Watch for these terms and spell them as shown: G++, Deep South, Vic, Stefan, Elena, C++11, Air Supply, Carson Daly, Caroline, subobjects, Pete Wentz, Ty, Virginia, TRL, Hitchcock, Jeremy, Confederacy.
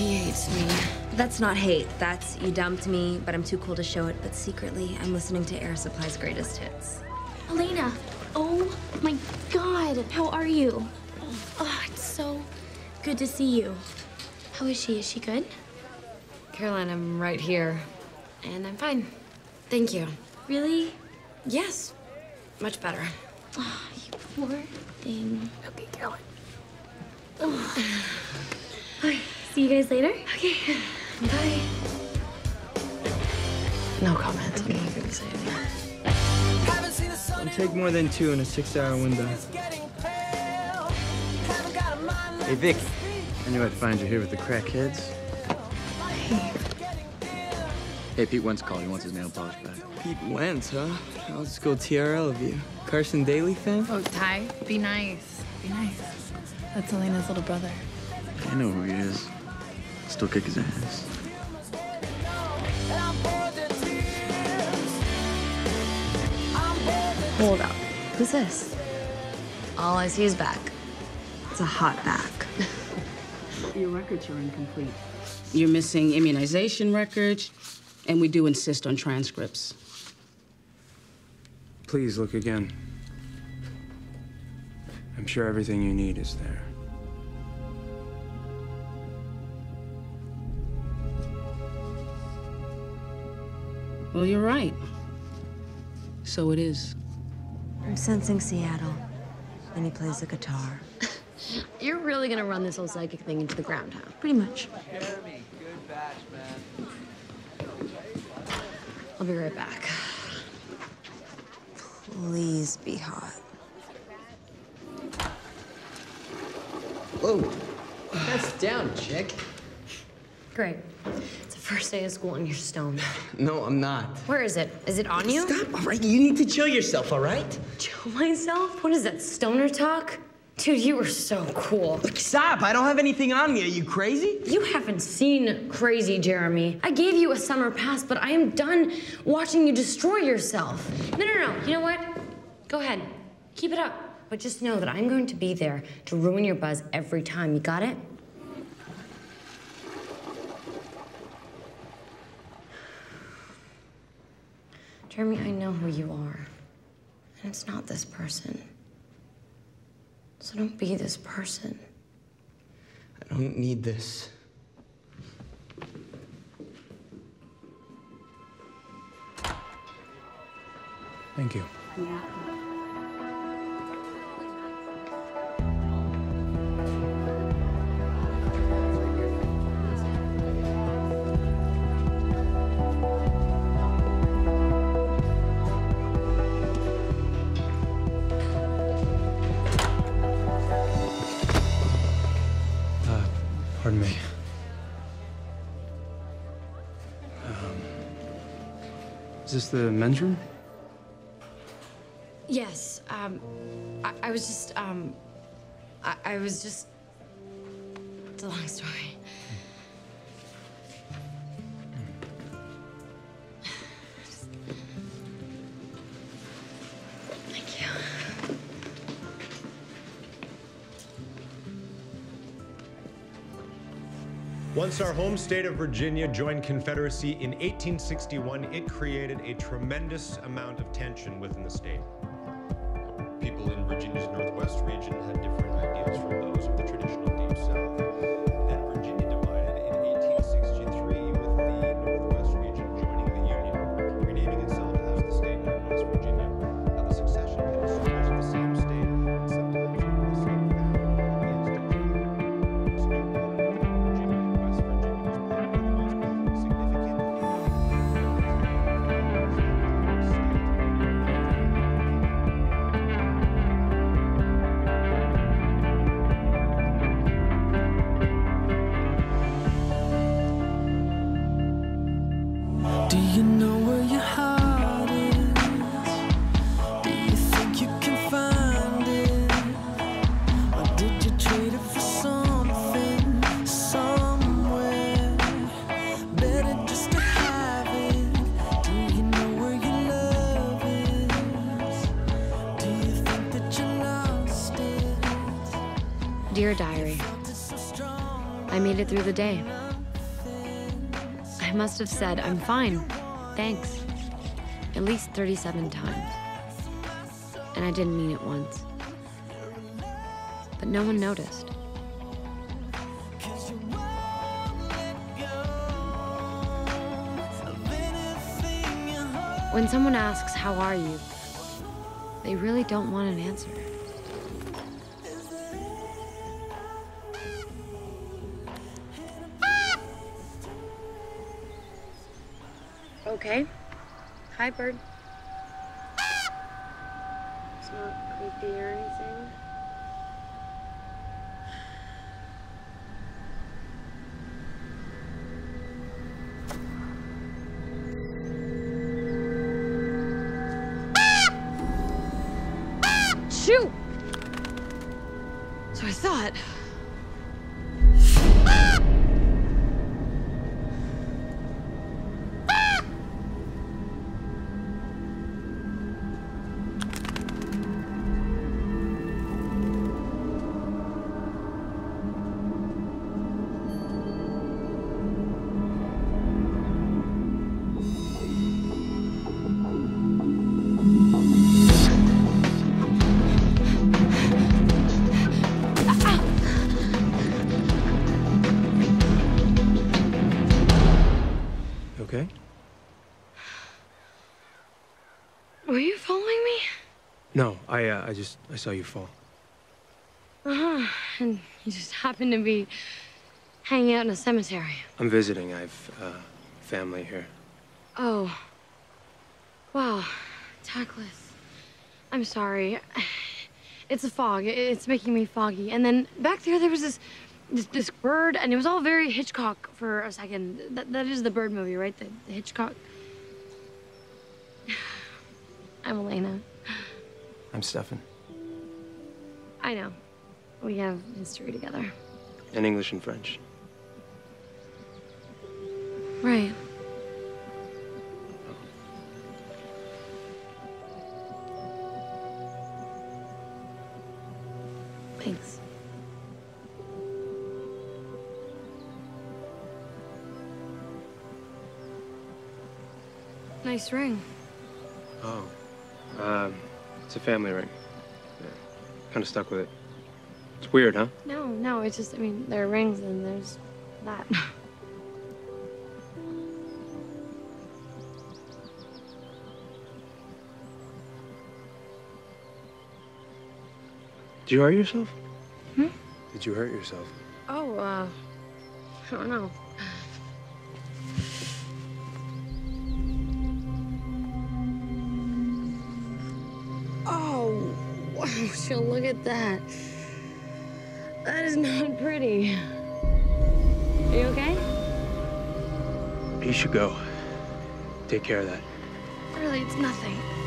He hates me. That's not hate. That's, you dumped me, but I'm too cool to show it. But secretly, I'm listening to Air Supply's greatest hits. Elena, oh my God, how are you? Oh, it's so good to see you. How is she? Is she good? Caroline, I'm right here, and I'm fine. Thank you. Really? Yes. Much better. Oh, you poor thing. Okay, Caroline. Oh. Okay, see you guys later. Okay. Bye. No comment. Okay. I'm not gonna say anything. You take more than two in a 6-hour window. Hey, Vic. I knew I'd find you here with the crackheads. Hey. Hey, Pete Wentz called. He wants his nail polish back. Pete Wentz, huh? I'll just go TRL of you. Carson Daly fan? Oh, Ty, be nice. Be nice. That's Elena's little brother. I know who he is. Still kick his ass. Hold up. Who's this? All I see is back. It's a hot back. Your records are incomplete. You're missing immunization records, and we do insist on transcripts. Please look again. I'm sure everything you need is there. Well, you're right. So it is. I'm sensing Seattle, and he plays the guitar. You're really gonna run this whole psychic thing into the ground, huh? Pretty much. Jeremy, good batch, man. I'll be right back. Please be hot. Whoa. That's down, chick. Great. It's the first day of school and you're stoned. No, I'm not. Where is it? Is it on you? Stop, all right? You need to chill yourself, all right? Chill myself? What is that, stoner talk? Dude, you were so cool. Look, stop, I don't have anything on me. Are you crazy? You haven't seen crazy, Jeremy. I gave you a summer pass, but I am done watching you destroy yourself. No, you know what? Go ahead, keep it up. But just know that I'm going to be there to ruin your buzz every time, you got it? Jeremy, I know who you are, and it's not this person. So don't be this person. I don't need this. Thank you. Yeah. Pardon me. Is this the men's room? Yes. I was just, I was just, it's a long story. Once our home state of Virginia joined Confederacy in 1861, it created a tremendous amount of tension within the state. People in Virginia's northwest region had different ideas from those of the traditional Deep South. Then Virginia divided in 1863 with the northwest region joining the Union, renaming itself as the state known as Virginia. Now the succession had established the same state and sometimes the same family. Dear Diary, I made it through the day. I must have said, I'm fine, thanks, at least 37 times. And I didn't mean it once. But no one noticed. When someone asks, how are you, they really don't want an answer. Okay. Hi, bird. It's not creepy or anything. Shoot! So I thought. No, I saw you fall. And you just happened to be hanging out in a cemetery. I'm visiting. I've, family here. Oh. Wow. Tactless. I'm sorry. It's a fog. It's making me foggy. And then back there was this bird, and it was all very Hitchcock for a second. That is the bird movie, right? The Hitchcock. I'm Elena. I'm Stefan. I know. We have history together. In English and French. Right. Thanks. Nice ring. Oh. It's a family ring. Yeah. Kind of stuck with it. It's weird, huh? No, it's just, I mean, there are rings and there's that. Did you hurt yourself? Hmm? Did you hurt yourself? Oh, I don't know. She'll look at that. That is not pretty. Are you okay? You should go. Take care of that. Really, it's nothing.